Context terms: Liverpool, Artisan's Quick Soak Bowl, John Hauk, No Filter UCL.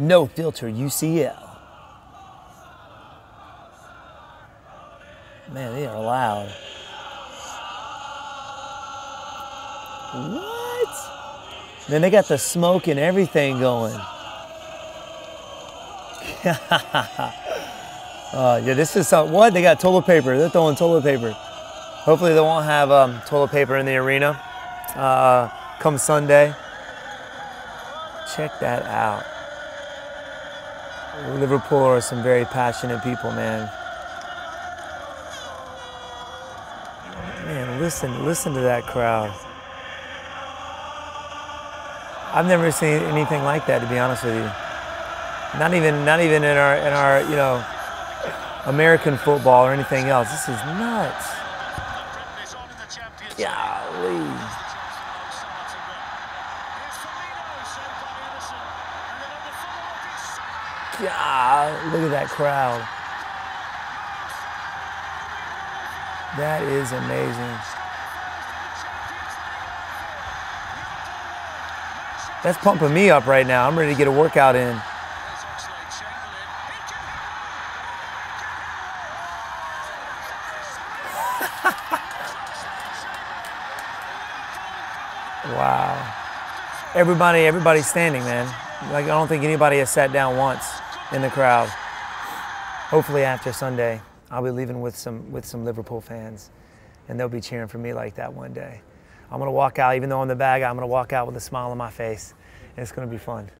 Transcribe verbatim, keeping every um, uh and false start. No Filter U C L. Man, they are loud. What? Man, they got the smoke and everything going. uh, yeah, this is some, what? They got toilet paper. They're throwing toilet paper. Hopefully they won't have um, toilet paper in the arena uh, come Sunday. Check that out. Liverpool are some very passionate people, man. Man, listen, listen to that crowd. I've never seen anything like that, to be honest with you. Not even, not even in our, in our, you know, American football or anything else. This is nuts. Golly. God, look at that crowd. That is amazing. That's pumping me up right now. I'm ready to get a workout in. Wow. Everybody, everybody's standing, man. Like, I don't think anybody has sat down once in the crowd. Hopefully after Sunday, I'll be leaving with some, with some Liverpool fans, and they'll be cheering for me like that one day. I'm gonna walk out, even though I'm the bad guy, I'm gonna walk out with a smile on my face, and it's gonna be fun.